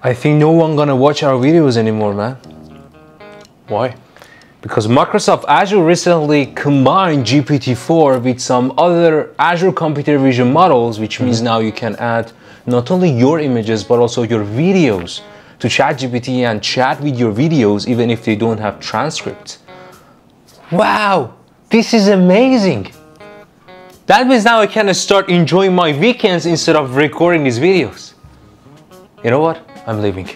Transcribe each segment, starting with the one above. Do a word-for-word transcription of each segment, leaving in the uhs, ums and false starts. I think no one gonna watch our videos anymore, man. Why? Because Microsoft Azure recently combined G P T four with some other Azure Computer Vision models, which means mm-hmm. now you can add not only your images, but also your videos to ChatGPT and chat with your videos, even if they don't have transcripts. Wow, this is amazing. That means now I can start enjoying my weekends instead of recording these videos. You know what? I'm leaving.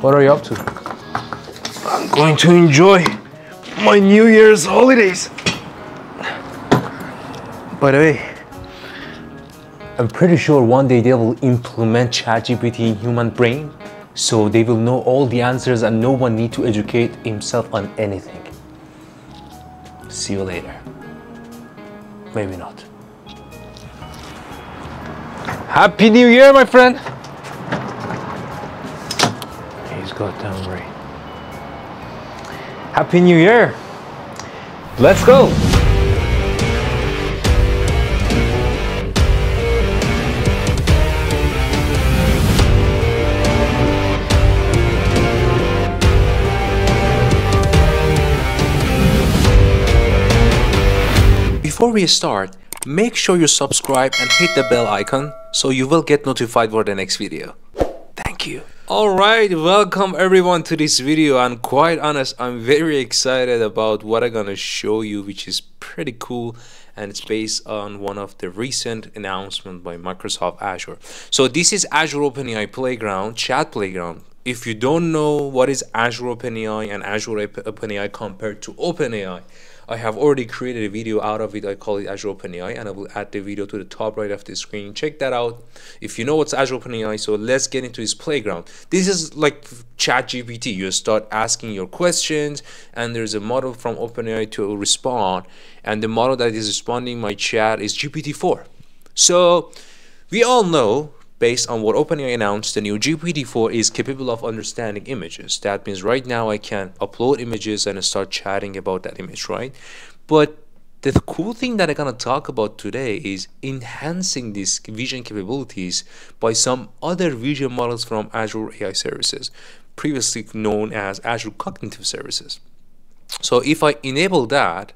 What are you up to? I'm going to enjoy my New Year's holidays. By the way, I'm pretty sure one day they will implement ChatGPT in human brain, so they will know all the answers and no one need to educate himself on anything. See you later. Maybe not. Happy New Year, my friend. He's goddamn right. Happy New Year! Let's go! Before we start, make sure you subscribe and hit the bell icon so you will get notified for the next video. Thank you. Alright, welcome everyone to this video, and quite honest, I'm very excited about what I'm gonna show you, which is pretty cool, and it's based on one of the recent announcements by Microsoft Azure. So this is Azure OpenAI Playground, Chat Playground. If you don't know what is Azure OpenAI and Azure OpenAI compared to OpenAI, I have already created a video out of it. I call it Azure OpenAI, and I will add the video to the top right of the screen. Check that out if you know what's Azure OpenAI. So let's get into this playground. This is like ChatGPT. You start asking your questions, and there's a model from OpenAI to respond, and the model that is responding my chat is G P T four. So we all know, based on what OpenAI announced, the new G P T four is capable of understanding images. That means right now I can upload images and start chatting about that image, right? But the cool thing that I'm gonna talk about today is enhancing these vision capabilities by some other vision models from Azure A I Services, previously known as Azure Cognitive Services. So if I enable that,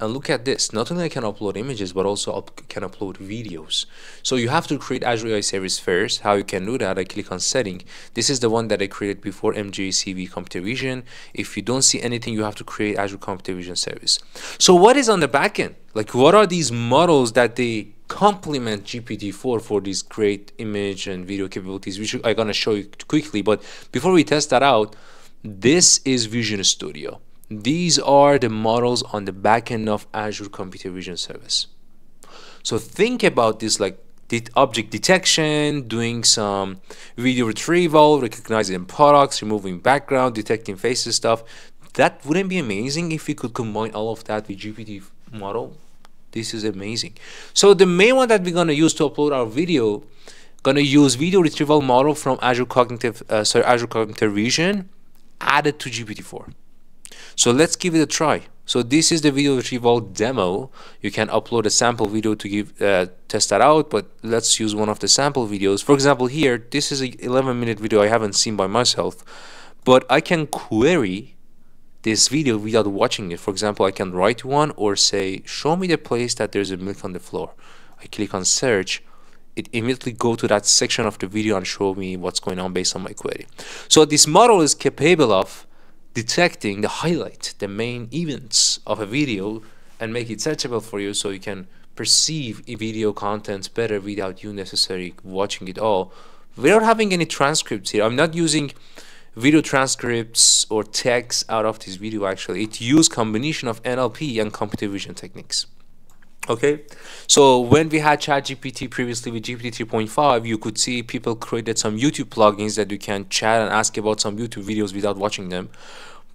and look at this, not only I can upload images, but also up can upload videos. So you have to create Azure A I Service first. How you can do that, I click on setting. This is the one that I created before, M J C V Computer Vision. If you don't see anything, you have to create Azure Computer Vision Service. So what is on the backend? Like, what are these models that they complement G P T four for these great image and video capabilities, which I'm gonna show you quickly. But before we test that out, this is Vision Studio. These are the models on the back end of Azure Computer Vision Service. So think about this like the object detection, doing some video retrieval, recognizing products, removing background, detecting faces stuff. That wouldn't be amazing if we could combine all of that with G P T model? This is amazing. So the main one that we're gonna use to upload our video, gonna use video retrieval model from Azure Cognitive, uh, sorry, Azure Computer Vision added to G P T four. So let's give it a try. So this is the video retrieval demo. You can upload a sample video to give uh, test that out, but let's use one of the sample videos. For example, here, this is an eleven minute video I haven't seen by myself, but I can query this video without watching it. For example, I can write one or say, show me the place that there's a milk on the floor. I click on search. It immediately go to that section of the video and show me what's going on based on my query. So this model is capable of detecting the highlight, the main events of a video, and make it searchable for you so you can perceive video contents better without you necessarily watching it all. Without having any transcripts here, I'm not using video transcripts or text out of this video actually. It used combination of N L P and computer vision techniques. Okay, so when we had ChatGPT previously with G P T three point five, you could see people created some YouTube plugins that you can chat and ask about some YouTube videos without watching them.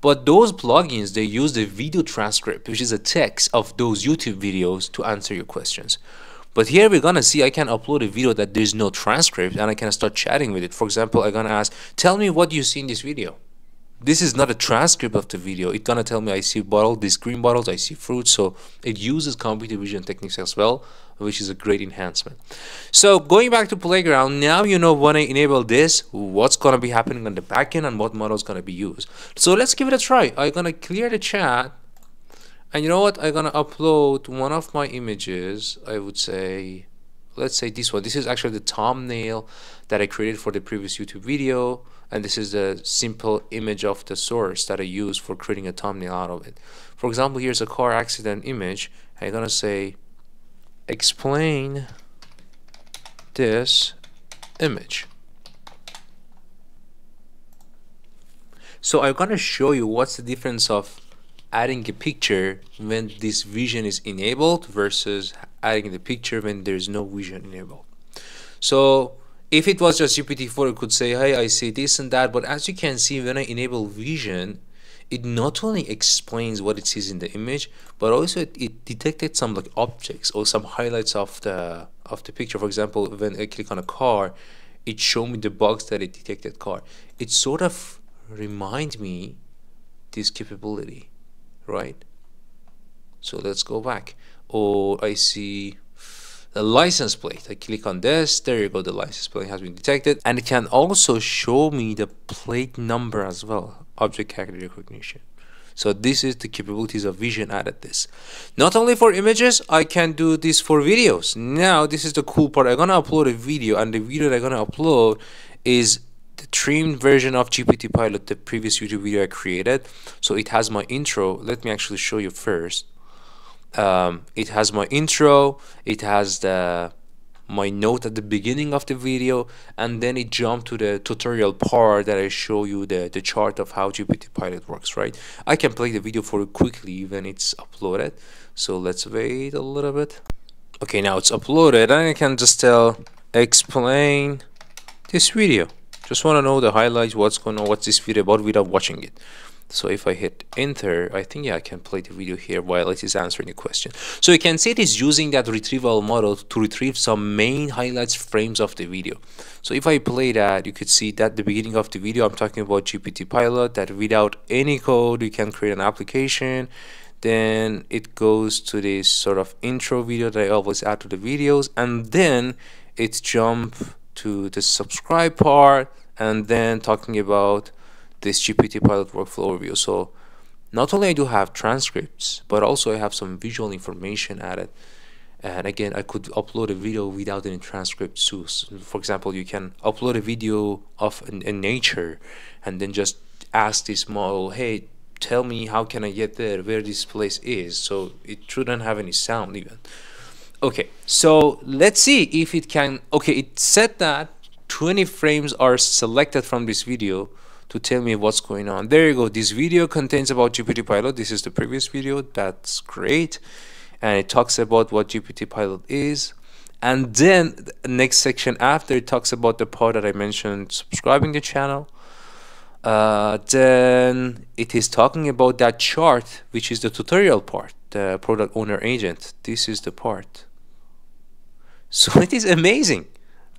But those plugins, they use the video transcript, which is a text of those YouTube videos to answer your questions. But here we're gonna see I can upload a video that there's no transcript and I can start chatting with it. For example, I'm gonna ask, tell me what you see in this video. This is not a transcript of the video. It's gonna tell me I see bottle, these green bottles, I see fruit. So it uses computer vision techniques as well, which is a great enhancement. So going back to Playground, now you know when I enable this, what's going to be happening on the backend and what model is going to be used. So let's give it a try. I'm going to clear the chat. And you know what? I'm going to upload one of my images. I would say, let's say this one. This is actually the thumbnail that I created for the previous YouTube video. And this is a simple image of the source that I use for creating a thumbnail out of it. For example, here's a car accident image. I'm going to say, explain this image. So I'm going to show you what's the difference of adding a picture when this vision is enabled versus adding the picture when there's no vision enabled. So if it was just G P T four, it could say, hey, I see this and that. But as you can see, when I enable vision, it not only explains what it sees in the image, but also it, it detected some like objects or some highlights of the of the picture. For example, when I click on a car, it showed me the box that it detected car. It sort of reminds me this capability, right? So let's go back. Or I see the license plate. I click on this, there you go, the license plate has been detected. And it can also show me the plate number as well, object character recognition. So this is the capabilities of vision added this. Not only for images, I can do this for videos. Now, this is the cool part. I'm gonna upload a video, and the video that I'm gonna upload is the trimmed version of G P T Pilot, the previous YouTube video I created. So it has my intro. Let me actually show you first. Um, it has my intro, it has the my note at the beginning of the video, and then it jumped to the tutorial part that I show you the, the chart of how G P T Pilot works, right? I can play the video for you quickly when it's uploaded. So let's wait a little bit. Okay, now it's uploaded, and I can just tell, explain this video. Just want to know the highlights, what's going on, what's this video about without watching it. So if I hit enter, I think, yeah, I can play the video here while it is answering the question. So you can see it is using that retrieval model to retrieve some main highlights frames of the video. So if I play that, you could see that the beginning of the video, I'm talking about G P T Pilot, that without any code, you can create an application. Then it goes to this sort of intro video that I always add to the videos. And then it's jump to the subscribe part, and then talking about this G P T Pilot workflow overview. So not only I do have transcripts, but also I have some visual information added. And again, I could upload a video without any transcripts too. So for example, you can upload a video of a, a nature and then just ask this model, hey, tell me how can I get there, where this place is. So it shouldn't have any sound even. Okay, so let's see if it can. Okay, it said that twenty frames are selected from this video to tell me what's going on. There you go, this video contains about G P T Pilot. This is the previous video, that's great. And it talks about what G P T Pilot is. And then the next section after, it talks about the part that I mentioned, subscribing to the channel. Uh, then it is talking about that chart, which is the tutorial part, the product owner agent. This is the part. So it is amazing.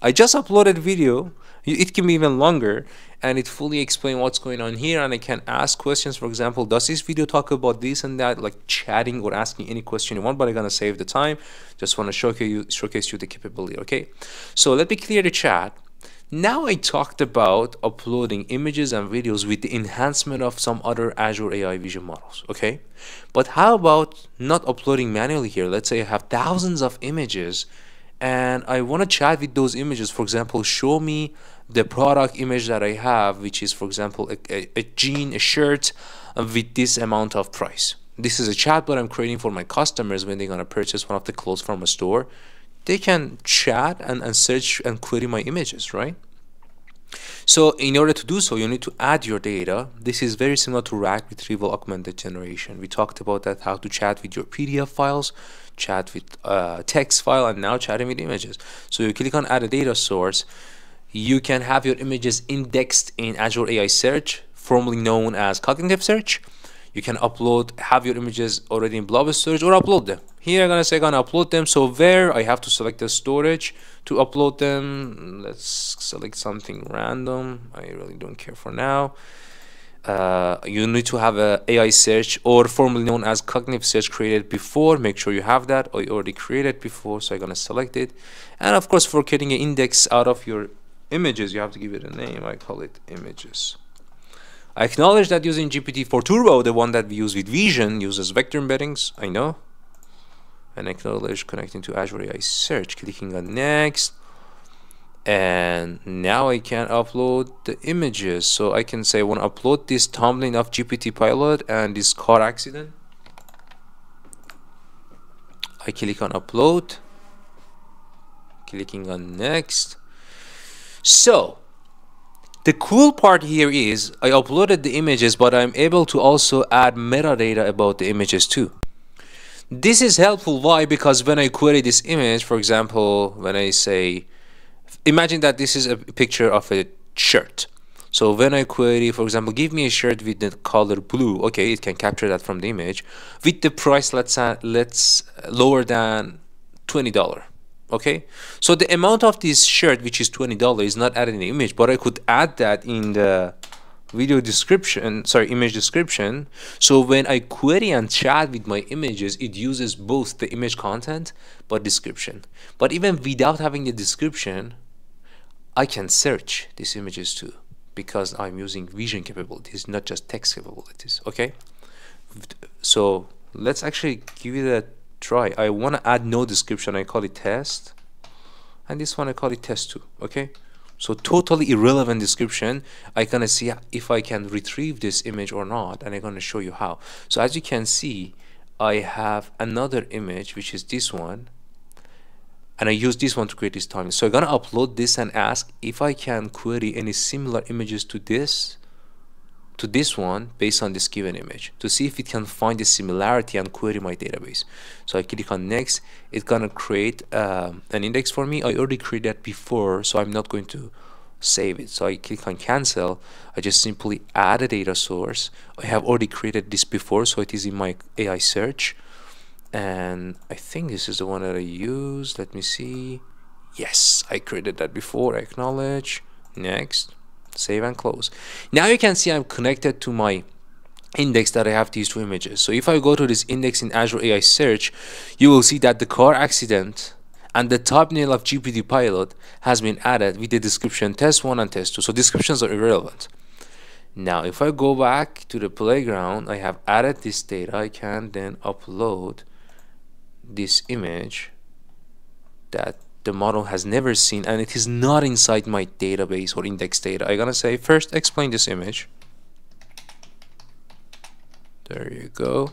I just uploaded video, it can be even longer, and it fully explains what's going on here, and I can ask questions. For example, does this video talk about this and that, like chatting or asking any question you want, but I'm gonna save the time. Just wanna showcase you, showcase you the capability, okay? So let me clear the chat. Now I talked about uploading images and videos with the enhancement of some other Azure A I vision models, okay? But how about not uploading manually here? Let's say I have thousands of images, and I want to chat with those images. For example, show me the product image that I have, which is, for example, a, a, a jean, a shirt with this amount of price. This is a chatbot I'm creating for my customers when they're going to purchase one of the clothes from a store. They can chat and, and search and query my images, right? So in order to do so, you need to add your data. This is very similar to R A G retrieval augmented generation. We talked about that, how to chat with your P D F files, chat with uh, text file, and now chatting with images. So you click on add a data source. You can have your images indexed in Azure A I Search, formerly known as Cognitive Search. You can upload, have your images already in Blob Storage, or upload them. Here I'm gonna say I'm gonna upload them. So where I have to select the storage to upload them. Let's select something random. I really don't care for now. uh, you need to have a A I search, or formerly known as cognitive search, created before. Make sure you have that. I already created before, so I'm gonna select it. And of course, for getting an index out of your images, you have to give it a name. I call it images. I acknowledge that using G P T four Turbo, the one that we use with Vision, uses vector embeddings. I know. And acknowledge connecting to Azure A I Search. Clicking on next. And now I can upload the images. So I can say I want to upload this thumbnail of G P T Pilot and this car accident. I click on upload. Clicking on next. So the cool part here is I uploaded the images, but I'm able to also add metadata about the images too. This is helpful. Why? Because when I query this image, for example, when I say, imagine that this is a picture of a shirt. So when I query, for example, give me a shirt with the color blue. Okay, it can capture that from the image with the price, let's uh, let's lower than twenty dollars. Okay, so the amount of this shirt, which is twenty dollars, is not added in the image, but I could add that in the video description, sorry, image description. So when I query and chat with my images, it uses both the image content but description. But even without having the description, I can search these images too, because I'm using vision capabilities, not just text capabilities. Okay, so let's actually give it a try. I want to add no description. I call it test, and this one I call it test two. Okay, so totally irrelevant description. I gonna see if I can retrieve this image or not, and I'm gonna show you how. So as you can see, I have another image, which is this one, and I use this one to create this time. So I'm gonna upload this and ask if I can query any similar images to this to this one based on this given image, to see if it can find the similarity and query my database. So I click on next. It's gonna create um, an index for me. I already created that before, so I'm not going to save it. So I click on cancel. I just simply add a data source. I have already created this before, so it is in my A I search, and I think this is the one that I use. Let me see. Yes, I created that before. I acknowledge. Next. Save and close. Now you can see I'm connected to my index that I have these two images. So if I go to this index in Azure A I Search, you will see that the car accident and the thumbnail of G P T Pilot has been added with the description test one and test two. So descriptions are irrelevant. Now if I go back to the playground, I have added this data. I can then upload this image that the model has never seen, and it is not inside my database or index data. I'm gonna say first explain this image. There you go.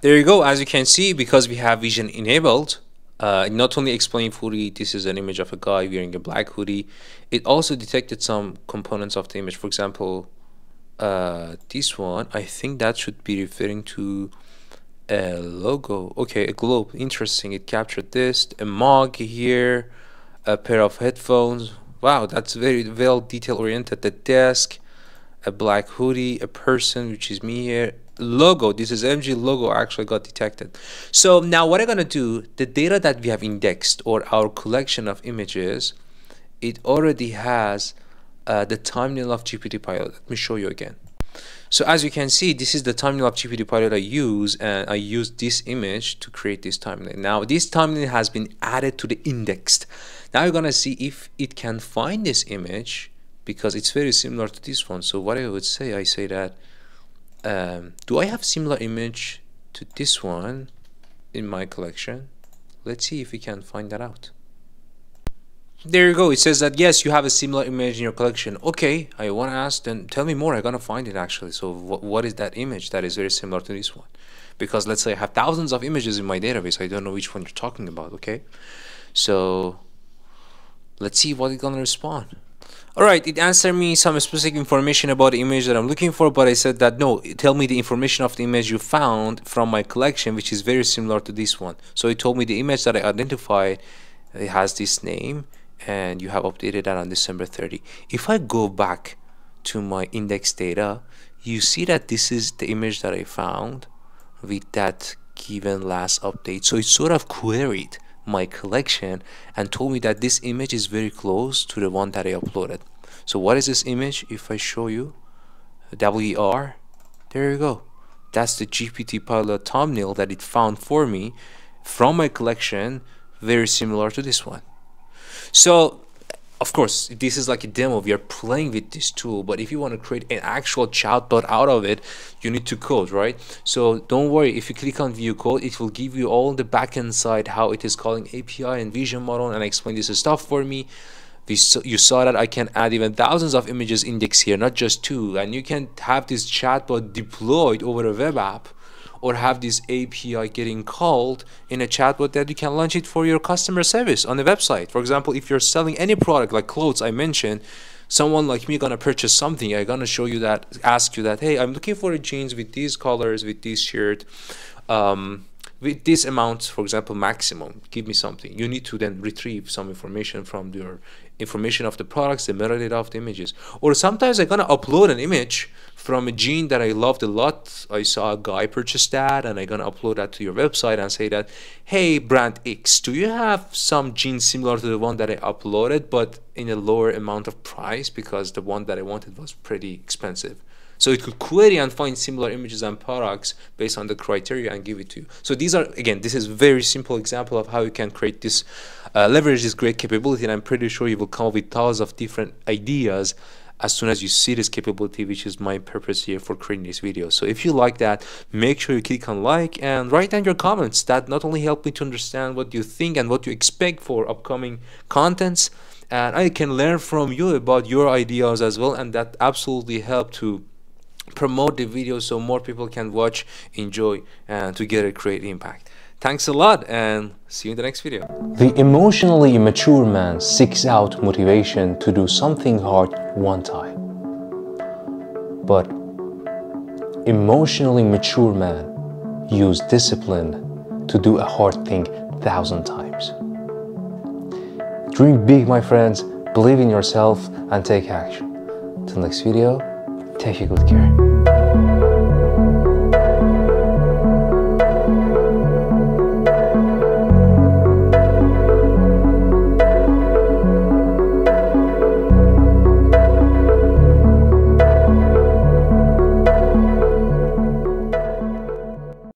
There you go. As you can see, because we have vision enabled, uh, not only explain fully, this is an image of a guy wearing a black hoodie. It also detected some components of the image. For example, uh, this one, I think that should be referring to a logo. Okay, a globe. Interesting. It captured this. A mug here. A pair of headphones. Wow, that's very well detail oriented. The desk. A black hoodie. A person, which is me here. Logo. This is M G logo. Actually got detected. So now what I'm gonna do, the data that we have indexed, or our collection of images, it already has uh, the thumbnail of G P T Pilot. Let me show you again. So as you can see, this is the thumbnail of G P T Pilot I use, and I use this image to create this thumbnail. Now this thumbnail has been added to the indexed. Now you're gonna see if it can find this image, because it's very similar to this one. So what I would say, I say that, um, do I have similar image to this one in my collection? Let's see if we can find that out. There you go. It says that yes, you have a similar image in your collection. Okay, I want to ask, then tell me more. I'm gonna find it actually. So wh what is that image that is very similar to this one? Because let's say I have thousands of images in my database. I don't know which one you're talking about. Okay, so let's see what it's gonna respond. All right, it answered me some specific information about the image that I'm looking for, but I said that no, tell me the information of the image you found from my collection, which is very similar to this one. So it told me the image that I identified. It has this name, and you have updated that on December thirtieth. If I go back to my index data, you see that this is the image that I found with that given last update. So it sort of queried my collection and told me that this image is very close to the one that I uploaded. So what is this image? If I show you W E R, there you go. That's the G P T Pilot thumbnail that it found for me from my collection, very similar to this one. So of course, this is like a demo. We are playing with this tool, but if you want to create an actual chatbot out of it, you need to code, right? So don't worry, if you click on view code, it will give you all the backend side, how it is calling A P I and vision model, and I explained this stuff for me. We saw, you saw that I can add even thousands of images index here, not just two, and you can have this chatbot deployed over a web app, or have this A P I getting called in a chatbot that you can launch it for your customer service on the website. For example, if you're selling any product like clothes I mentioned, someone like me gonna purchase something, I'm gonna show you that, ask you that, hey, I'm looking for a jeans with these colors, with this shirt, um, with this amount, for example, maximum, give me something. You need to then retrieve some information from your information of the products, the metadata of the images. Or sometimes I'm gonna upload an image from a jean that I loved a lot. I saw a guy purchase that, and I'm gonna upload that to your website and say that, hey, brand X, do you have some jeans similar to the one that I uploaded, but in a lower amount of price, because the one that I wanted was pretty expensive? So it could query and find similar images and products based on the criteria and give it to you. So these are, again, this is a very simple example of how you can create this, uh, leverage this great capability, and I'm pretty sure you will come up with thousands of different ideas as soon as you see this capability, which is my purpose here for creating this video. So if you like that, make sure you click on like and write down your comments. That not only help me to understand what you think and what you expect for upcoming contents, and I can learn from you about your ideas as well, and that absolutely helped to promote the video so more people can watch, enjoy, and together create impact. Thanks a lot, and see you in the next video. The emotionally immature man seeks out motivation to do something hard one time. But emotionally mature man use discipline to do a hard thing a thousand times. Dream big, my friends, believe in yourself, and take action. Till next video, take good care.